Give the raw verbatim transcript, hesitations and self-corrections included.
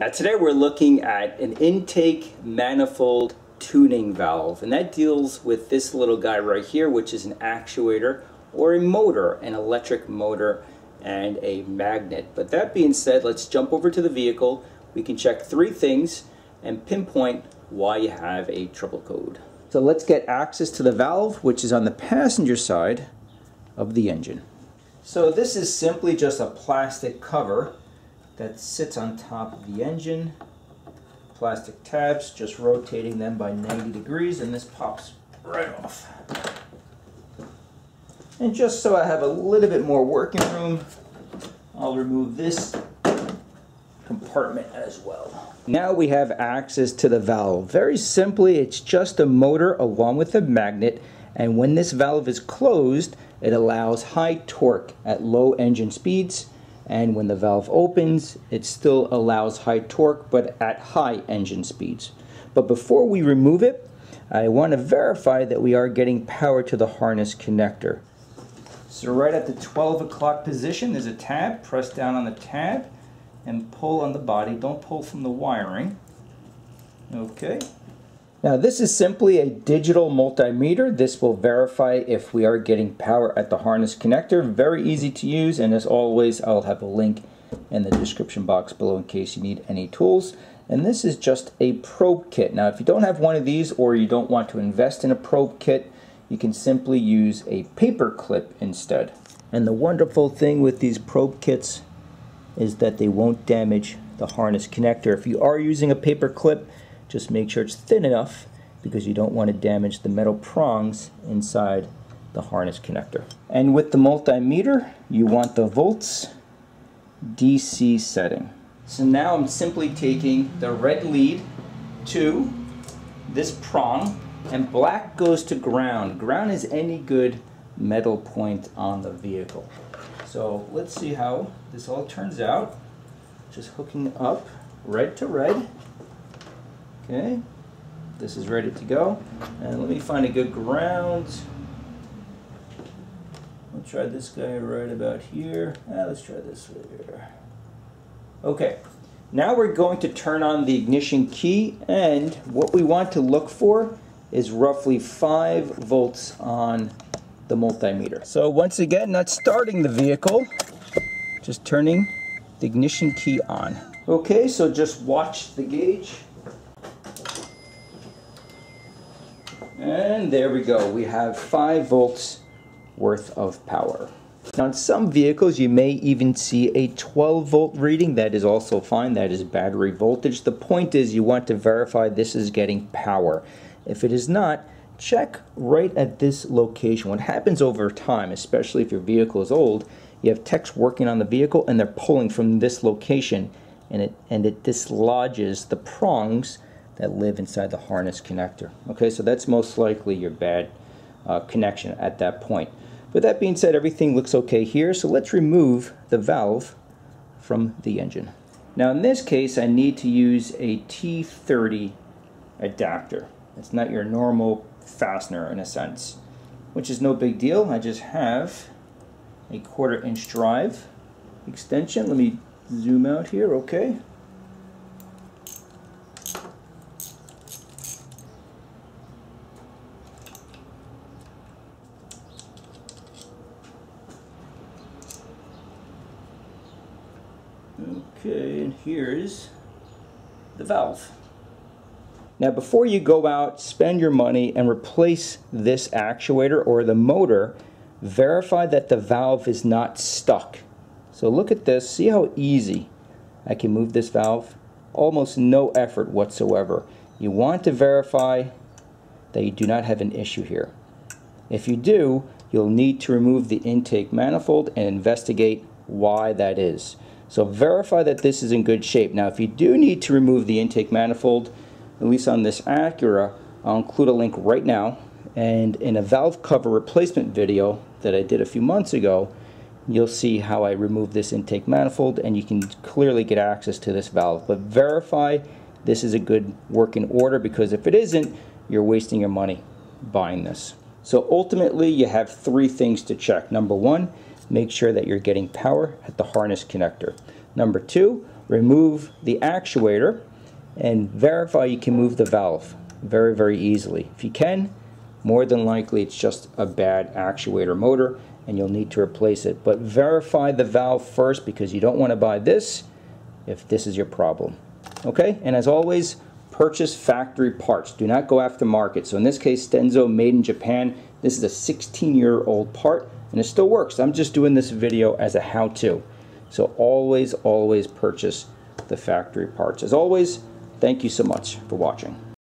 Now today we're looking at an intake manifold tuning valve, and that deals with this little guy right here, which is an actuator or a motor, an electric motor and a magnet. But that being said, let's jump over to the vehicle. We can check three things and pinpoint why you have a trouble code. So let's get access to the valve, which is on the passenger side of the engine. So this is simply just a plastic cover that sits on top of the engine. Plastic tabs, just rotating them by ninety degrees, and this pops right off. And just so I have a little bit more working room, I'll remove this compartment as well. Now we have access to the valve. Very simply, it's just a motor along with a magnet, and when this valve is closed, it allows high torque at low engine speeds. And when the valve opens, it still allows high torque, but at high engine speeds. But before we remove it, I want to verify that we are getting power to the harness connector. So right at the twelve o'clock position, there's a tab. Press down on the tab and pull on the body. Don't pull from the wiring. Okay. Now this is simply a digital multimeter. This will verify if we are getting power at the harness connector. Very easy to use, and as always, I'll have a link in the description box below in case you need any tools. And this is just a probe kit. Now if you don't have one of these, or you don't want to invest in a probe kit, you can simply use a paper clip instead. And the wonderful thing with these probe kits is that they won't damage the harness connector. If you are using a paper clip, just make sure it's thin enough, because you don't want to damage the metal prongs inside the harness connector. And with the multimeter, you want the volts D C setting. So now I'm simply taking the red lead to this prong, and black goes to ground. Ground is any good metal point on the vehicle. So let's see how this all turns out. Just hooking up red to red. Okay, this is ready to go. And let me find a good ground. I'll try this guy right about here. Ah, let's try this right here. Okay, now we're going to turn on the ignition key, and what we want to look for is roughly five volts on the multimeter. So once again, not starting the vehicle, just turning the ignition key on. Okay, so just watch the gauge. And there we go, we have five volts worth of power. Now in some vehicles you may even see a twelve volt reading. That is also fine, that is battery voltage. The point is you want to verify this is getting power. If it is not, check right at this location. What happens over time, especially if your vehicle is old, you have techs working on the vehicle and they're pulling from this location, and it, and it dislodges the prongs that live inside the harness connector. Okay, so that's most likely your bad uh, connection at that point. But that being said, everything looks okay here, so let's remove the valve from the engine. Now in this case, I need to use a T thirty adapter. It's not your normal fastener in a sense, which is no big deal. I just have a quarter inch drive extension. Let me zoom out here, okay. Okay, and here's the valve. Now before you go out, spend your money and replace this actuator or the motor, verify that the valve is not stuck. So look at this, see how easy I can move this valve? Almost no effort whatsoever. You want to verify that you do not have an issue here. If you do, you'll need to remove the intake manifold and investigate why that is. So verify that this is in good shape. Now if you do need to remove the intake manifold, at least on this Acura, I'll include a link right now, and in a valve cover replacement video that I did a few months ago, you'll see how I removed this intake manifold, and you can clearly get access to this valve. But verify this is a good working order, because if it isn't, you're wasting your money buying this. So ultimately you have three things to check. Number one, make sure that you're getting power at the harness connector. Number two, remove the actuator, and verify you can move the valve very, very easily. If you can, more than likely it's just a bad actuator motor and you'll need to replace it. But verify the valve first, because you don't want to buy this if this is your problem. Okay, and as always, purchase factory parts. Do not go aftermarket. So in this case, Denso, made in Japan. This is a sixteen year old part and it still works. I'm just doing this video as a how-to. So always, always purchase the factory parts. As always, thank you so much for watching.